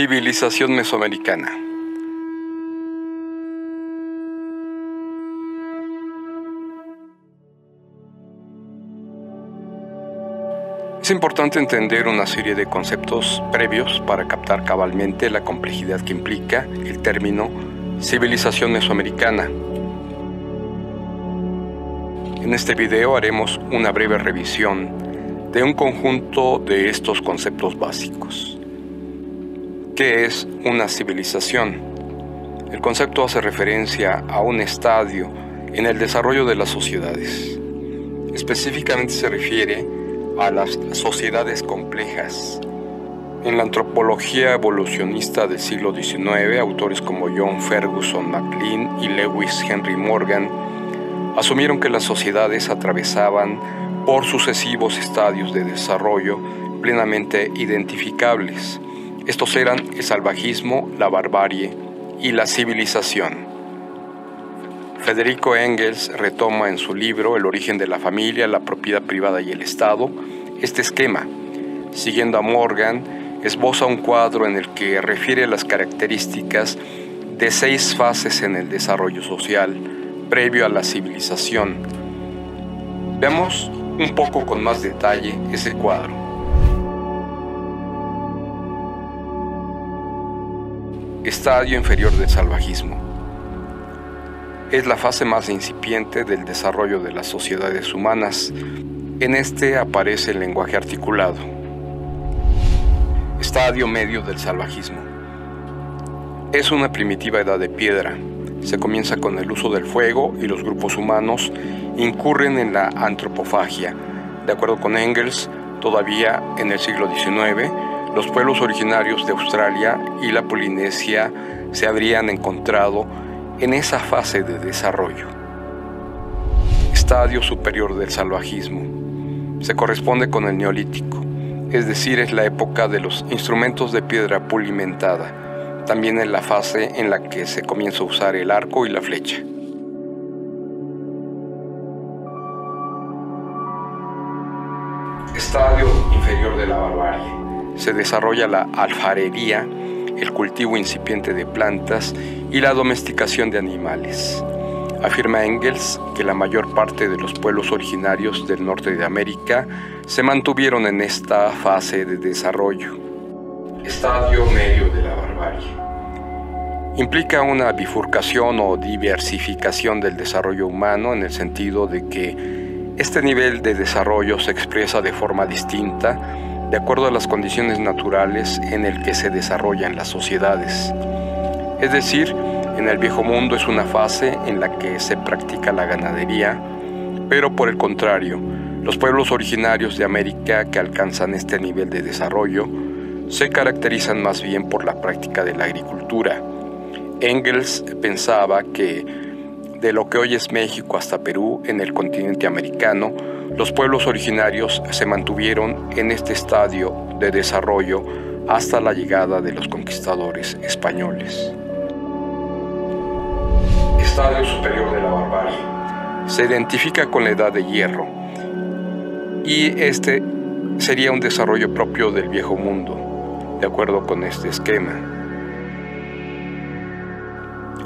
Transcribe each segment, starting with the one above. Civilización mesoamericana. Es importante entender una serie de conceptos previos para captar cabalmente la complejidad que implica el término civilización mesoamericana. En este video haremos una breve revisión de un conjunto de estos conceptos básicos. ¿Qué es una civilización? El concepto hace referencia a un estadio en el desarrollo de las sociedades. Específicamente se refiere a las sociedades complejas. En la antropología evolucionista del siglo XIX, autores como John Ferguson McLean y Lewis Henry Morgan asumieron que las sociedades atravesaban por sucesivos estadios de desarrollo plenamente identificables. Estos eran el salvajismo, la barbarie y la civilización. Federico Engels retoma en su libro El origen de la familia, la propiedad privada y el Estado este esquema. Siguiendo a Morgan, esboza un cuadro en el que refiere las características de 6 fases en el desarrollo social previo a la civilización. Veamos un poco con más detalle ese cuadro. Estadio inferior del salvajismo. Es la fase más incipiente del desarrollo de las sociedades humanas. En este aparece el lenguaje articulado. Estadio medio del salvajismo. Es una primitiva edad de piedra. Se comienza con el uso del fuego y los grupos humanos incurren en la antropofagia. De acuerdo con Engels, todavía en el siglo XIX, los pueblos originarios de Australia y la Polinesia se habrían encontrado en esa fase de desarrollo. Estadio superior del salvajismo. Se corresponde con el Neolítico, es decir, es la época de los instrumentos de piedra pulimentada. También es la fase en la que se comienza a usar el arco y la flecha. Estadio inferior de la barbarie. Se desarrolla la alfarería, el cultivo incipiente de plantas y la domesticación de animales. Afirma Engels que la mayor parte de los pueblos originarios del norte de América se mantuvieron en esta fase de desarrollo. Estadio medio de la barbarie. Implica una bifurcación o diversificación del desarrollo humano en el sentido de que este nivel de desarrollo se expresa de forma distinta de acuerdo a las condiciones naturales en el que se desarrollan las sociedades. Es decir, en el Viejo Mundo es una fase en la que se practica la ganadería, pero por el contrario, los pueblos originarios de América que alcanzan este nivel de desarrollo se caracterizan más bien por la práctica de la agricultura. Engels pensaba que de lo que hoy es México hasta Perú, en el continente americano, los pueblos originarios se mantuvieron en este estadio de desarrollo hasta la llegada de los conquistadores españoles. Estadio superior de la barbarie. Se identifica con la edad de hierro y este sería un desarrollo propio del Viejo Mundo, de acuerdo con este esquema.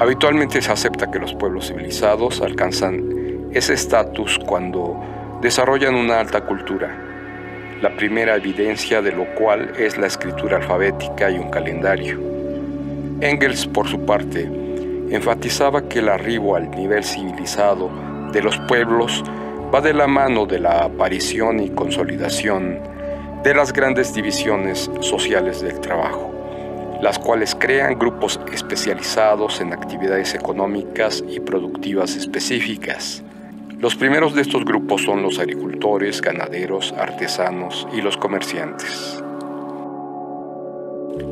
Habitualmente se acepta que los pueblos civilizados alcanzan ese estatus cuando desarrollan una alta cultura, la primera evidencia de lo cual es la escritura alfabética y un calendario. Engels, por su parte, enfatizaba que el arribo al nivel civilizado de los pueblos va de la mano de la aparición y consolidación de las grandes divisiones sociales del trabajo, las cuales crean grupos especializados en actividades económicas y productivas específicas. Los primeros de estos grupos son los agricultores, ganaderos, artesanos y los comerciantes.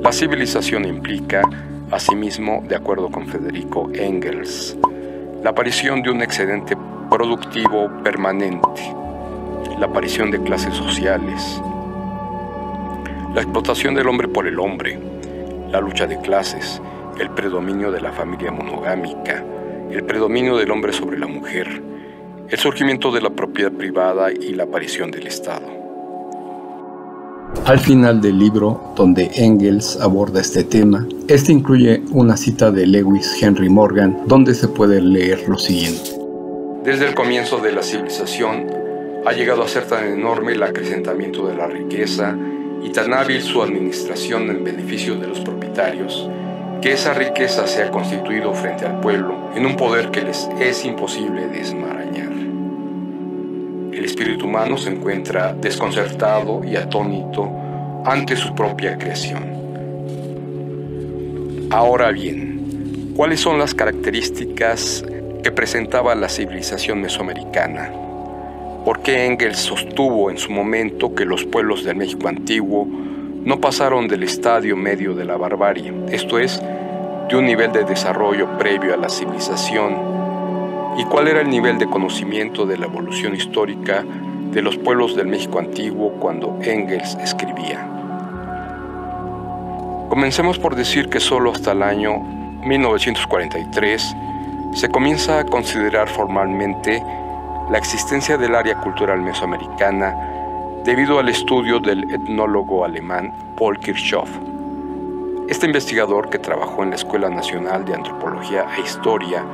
La civilización implica, asimismo, de acuerdo con Federico Engels, la aparición de un excedente productivo permanente, la aparición de clases sociales, la explotación del hombre por el hombre, la lucha de clases, el predominio de la familia monogámica, el predominio del hombre sobre la mujer, el surgimiento de la propiedad privada y la aparición del Estado. Al final del libro, donde Engels aborda este tema, este incluye una cita de Lewis Henry Morgan, donde se puede leer lo siguiente. Desde el comienzo de la civilización, ha llegado a ser tan enorme el acrecentamiento de la riqueza y tan hábil su administración en beneficio de los propietarios, que esa riqueza se ha constituido frente al pueblo en un poder que les es imposible desmarañar. El espíritu humano se encuentra desconcertado y atónito ante su propia creación. Ahora bien, ¿cuáles son las características que presentaba la civilización mesoamericana? ¿Por qué Engels sostuvo en su momento que los pueblos del México antiguo no pasaron del estadio medio de la barbarie, esto es, de un nivel de desarrollo previo a la civilización? ¿Y cuál era el nivel de conocimiento de la evolución histórica de los pueblos del México antiguo cuando Engels escribía? Comencemos por decir que solo hasta el año 1943 se comienza a considerar formalmente la existencia del área cultural mesoamericana debido al estudio del etnólogo alemán Paul Kirchhoff. Este investigador, que trabajó en la Escuela Nacional de Antropología e Historia,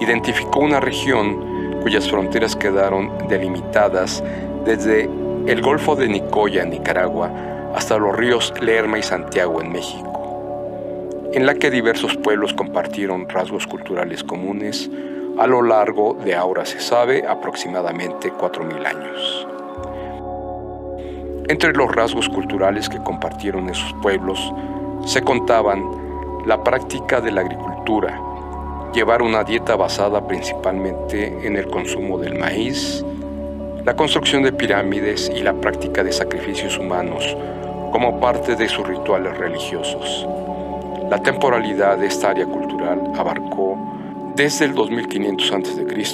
identificó una región cuyas fronteras quedaron delimitadas desde el Golfo de Nicoya en Nicaragua hasta los ríos Lerma y Santiago en México, en la que diversos pueblos compartieron rasgos culturales comunes a lo largo de, ahora se sabe, aproximadamente 4.000 años. Entre los rasgos culturales que compartieron esos pueblos se contaban la práctica de la agricultura, llevar una dieta basada principalmente en el consumo del maíz, la construcción de pirámides y la práctica de sacrificios humanos como parte de sus rituales religiosos. La temporalidad de esta área cultural abarcó desde el 2500 a.C.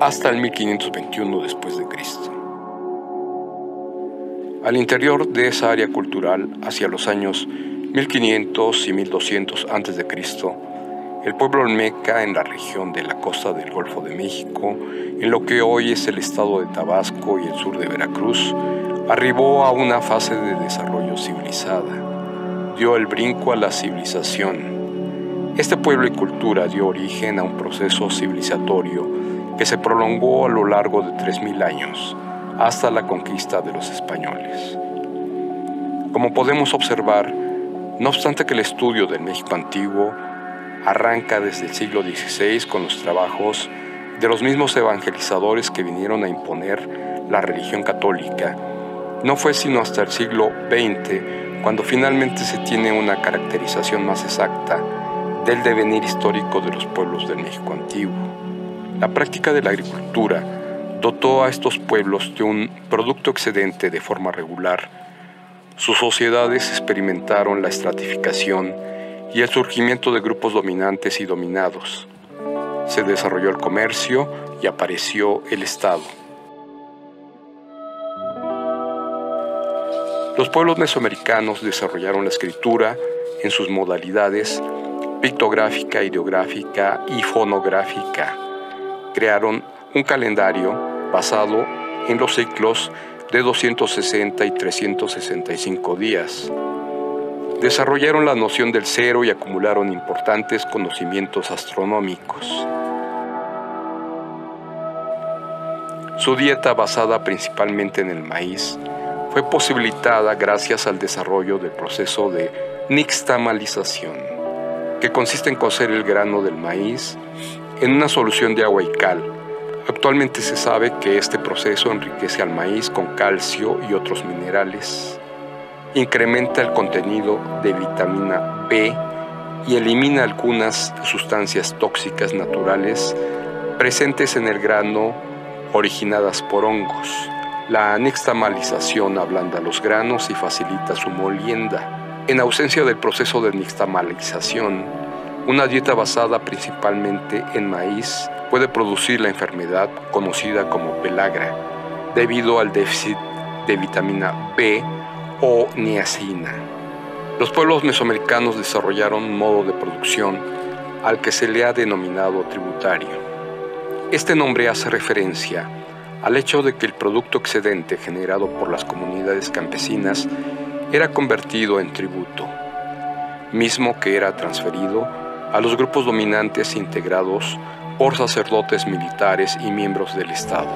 hasta el 1521 después de Cristo. Al interior de esa área cultural, hacia los años 1500 y 1200 a.C., el pueblo Olmeca, en la región de la costa del Golfo de México, en lo que hoy es el estado de Tabasco y el sur de Veracruz, arribó a una fase de desarrollo civilizada. Dio el brinco a la civilización. Este pueblo y cultura dio origen a un proceso civilizatorio que se prolongó a lo largo de 3.000 años, hasta la conquista de los españoles. Como podemos observar, no obstante que el estudio del México antiguo arranca desde el siglo XVI con los trabajos de los mismos evangelizadores que vinieron a imponer la religión católica, no fue sino hasta el siglo XX cuando finalmente se tiene una caracterización más exacta del devenir histórico de los pueblos del México antiguo. La práctica de la agricultura dotó a estos pueblos de un producto excedente de forma regular. Sus sociedades experimentaron la estratificación y el surgimiento de grupos dominantes y dominados. Se desarrolló el comercio y apareció el Estado. Los pueblos mesoamericanos desarrollaron la escritura en sus modalidades pictográfica, ideográfica y fonográfica. Crearon un calendario basado en los ciclos de 260 y 365 días. Desarrollaron la noción del cero y acumularon importantes conocimientos astronómicos. Su dieta, basada principalmente en el maíz, fue posibilitada gracias al desarrollo del proceso de nixtamalización, que consiste en cocer el grano del maíz en una solución de agua y cal. Actualmente se sabe que este proceso enriquece al maíz con calcio y otros minerales, incrementa el contenido de vitamina B y elimina algunas sustancias tóxicas naturales presentes en el grano originadas por hongos. La nixtamalización ablanda los granos y facilita su molienda. En ausencia del proceso de nixtamalización, una dieta basada principalmente en maíz puede producir la enfermedad conocida como pelagra, debido al déficit de vitamina B o niacina. Los pueblos mesoamericanos desarrollaron un modo de producción al que se le ha denominado tributario. Este nombre hace referencia al hecho de que el producto excedente generado por las comunidades campesinas era convertido en tributo, mismo que era transferido a los grupos dominantes integrados por sacerdotes militares y miembros del Estado.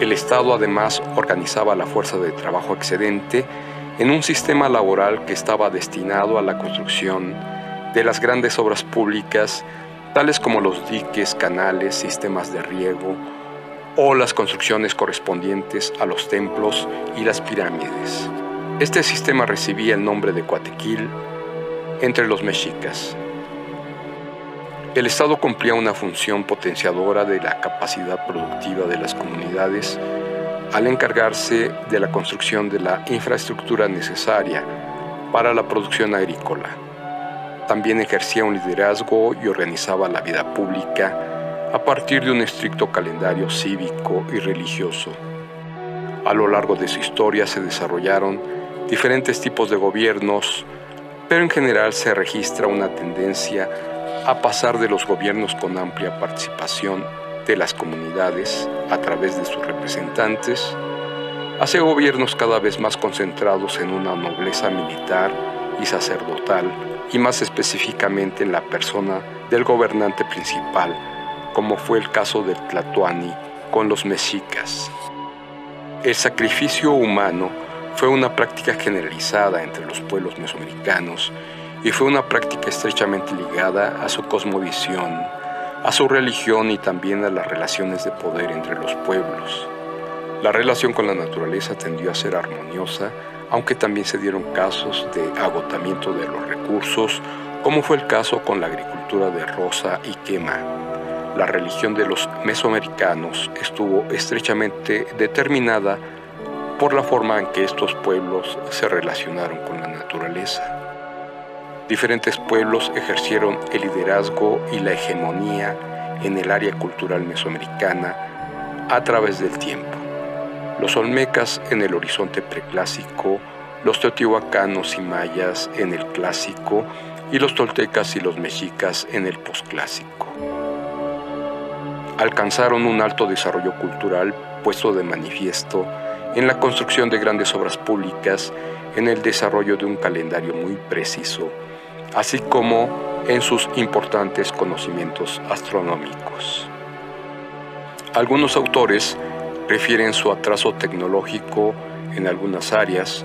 El Estado además organizaba la fuerza de trabajo excedente en un sistema laboral que estaba destinado a la construcción de las grandes obras públicas, tales como los diques, canales, sistemas de riego o las construcciones correspondientes a los templos y las pirámides. Este sistema recibía el nombre de Cuauhtequil entre los mexicas. El Estado cumplía una función potenciadora de la capacidad productiva de las comunidades al encargarse de la construcción de la infraestructura necesaria para la producción agrícola. También ejercía un liderazgo y organizaba la vida pública a partir de un estricto calendario cívico y religioso. A lo largo de su historia se desarrollaron diferentes tipos de gobiernos, pero en general se registra una tendencia a pasar de los gobiernos con amplia participación de las comunidades a través de sus representantes, hacia gobiernos cada vez más concentrados en una nobleza militar y sacerdotal, y más específicamente en la persona del gobernante principal, como fue el caso del tlatoani con los mexicas. El sacrificio humano fue una práctica generalizada entre los pueblos mesoamericanos y fue una práctica estrechamente ligada a su cosmovisión, a su religión y también a las relaciones de poder entre los pueblos. La relación con la naturaleza tendió a ser armoniosa, aunque también se dieron casos de agotamiento de los recursos, como fue el caso con la agricultura de roza y quema. La religión de los mesoamericanos estuvo estrechamente determinada por la forma en que estos pueblos se relacionaron con la naturaleza. Diferentes pueblos ejercieron el liderazgo y la hegemonía en el área cultural mesoamericana a través del tiempo. Los olmecas en el horizonte preclásico, los teotihuacanos y mayas en el clásico, y los toltecas y los mexicas en el posclásico. Alcanzaron un alto desarrollo cultural puesto de manifiesto en la construcción de grandes obras públicas, en el desarrollo de un calendario muy preciso, así como en sus importantes conocimientos astronómicos. Algunos autores refieren su atraso tecnológico en algunas áreas,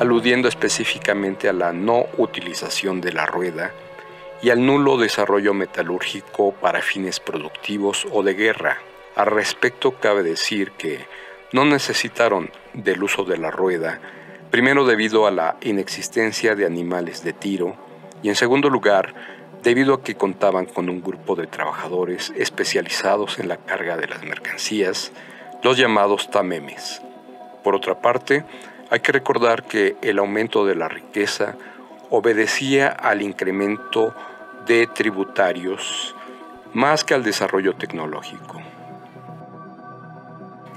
aludiendo específicamente a la no utilización de la rueda y al nulo desarrollo metalúrgico para fines productivos o de guerra. Al respecto, cabe decir que no necesitaron del uso de la rueda, primero debido a la inexistencia de animales de tiro y en segundo lugar debido a que contaban con un grupo de trabajadores especializados en la carga de las mercancías, los llamados tamemes. Por otra parte, hay que recordar que el aumento de la riqueza obedecía al incremento de tributarios más que al desarrollo tecnológico.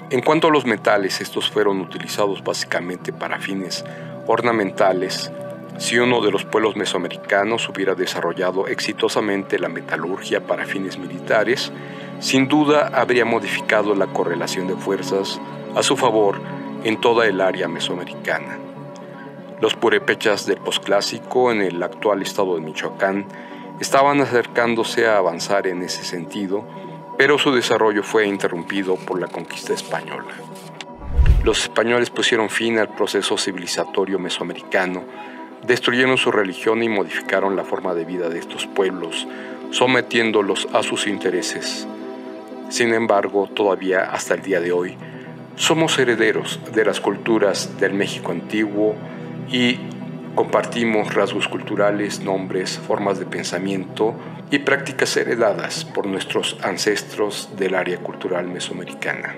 En cuanto a los metales, estos fueron utilizados básicamente para fines ornamentales. Si uno de los pueblos mesoamericanos hubiera desarrollado exitosamente la metalurgia para fines militares, sin duda habría modificado la correlación de fuerzas a su favor en toda el área mesoamericana. Los purépechas del posclásico en el actual estado de Michoacán estaban acercándose a avanzar en ese sentido, pero su desarrollo fue interrumpido por la conquista española. Los españoles pusieron fin al proceso civilizatorio mesoamericano, destruyeron su religión y modificaron la forma de vida de estos pueblos, sometiéndolos a sus intereses. Sin embargo, todavía hasta el día de hoy, somos herederos de las culturas del México antiguo y compartimos rasgos culturales, nombres, formas de pensamiento y prácticas heredadas por nuestros ancestros del área cultural mesoamericana.